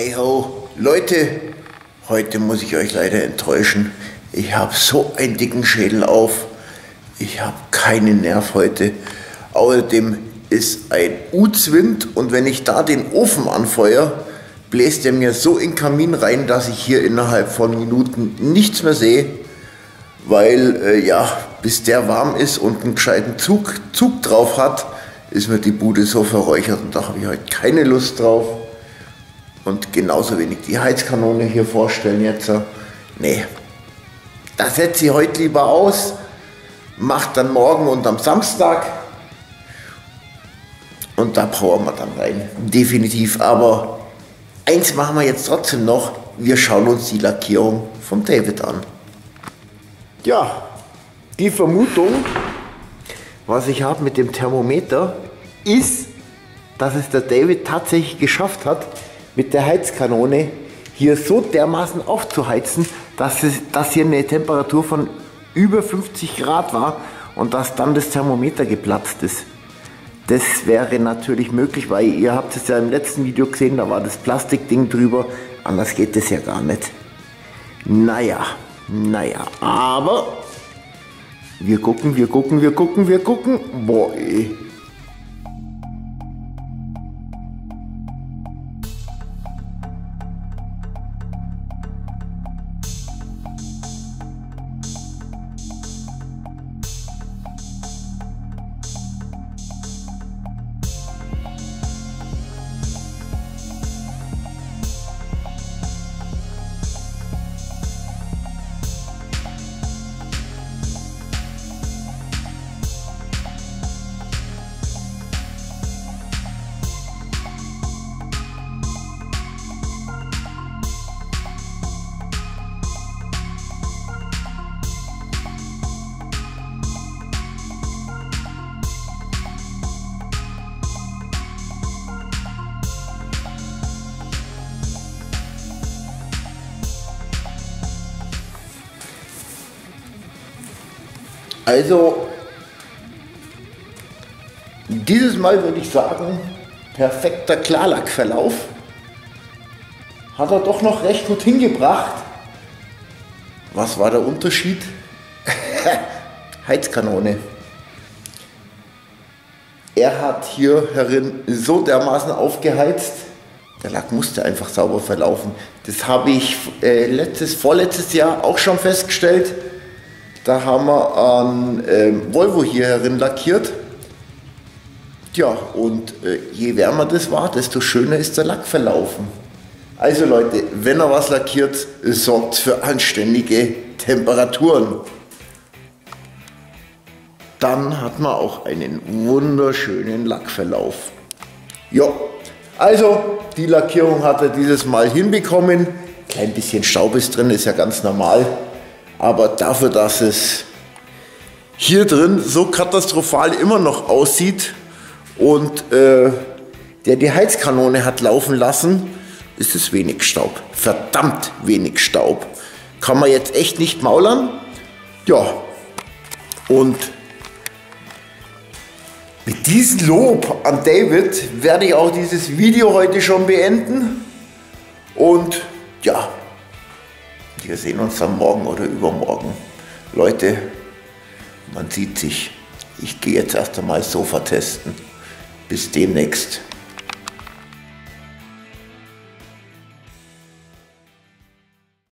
Hey ho, Leute, heute muss ich euch leider enttäuschen. Ich habe so einen dicken Schädel auf. Ich habe keinen Nerv heute. Außerdem ist ein Uzwind und wenn ich da den Ofen anfeuere, bläst er mir so in den Kamin rein, dass ich hier innerhalb von Minuten nichts mehr sehe, weil bis der warm ist und einen gescheiten Zug drauf hat, ist mir die Bude so verräuchert und da habe ich heute keine Lust drauf. Und genauso wenig die Heizkanone hier vorstellen jetzt. Nee, da setzt sie heute lieber aus, macht dann morgen und am Samstag. Und da brauchen wir dann rein, definitiv. Aber eins machen wir jetzt trotzdem noch, wir schauen uns die Lackierung von David an. Ja, die Vermutung, was ich habe mit dem Thermometer, ist, dass es der David tatsächlich geschafft hat, mit der Heizkanone hier so dermaßen aufzuheizen, dass hier eine Temperatur von über 50 Grad war und dass dann das Thermometer geplatzt ist. Das wäre natürlich möglich, weil ihr habt es ja im letzten Video gesehen, da war das Plastikding drüber, anders geht das ja gar nicht. Naja, aber wir gucken. Boah, ey. Also, dieses Mal würde ich sagen, perfekter Klarlackverlauf. Hat er doch noch recht gut hingebracht. Was war der Unterschied? Heizkanone. Er hat hier herin so dermaßen aufgeheizt, der Lack musste einfach sauber verlaufen. Das habe ich vorletztes Jahr auch schon festgestellt. Da haben wir an Volvo hier herin lackiert. Ja, und je wärmer das war, desto schöner ist der Lack verlaufen. Also Leute, wenn ihr was lackiert, sorgt für anständige Temperaturen. Dann hat man auch einen wunderschönen Lackverlauf. Ja, also die Lackierung hat er dieses Mal hinbekommen. Klein bisschen Staub ist drin, ist ja ganz normal. Aber dafür, dass es hier drin so katastrophal immer noch aussieht und der die Heizkanone hat laufen lassen, ist es wenig Staub. Verdammt wenig Staub. Kann man jetzt echt nicht maulern. Ja, und mit diesem Lob an David werde ich auch dieses Video heute schon beenden. Und ja, wir sehen uns dann morgen oder übermorgen. Leute, man sieht sich. Ich gehe jetzt erst einmal das Sofa testen. Bis demnächst.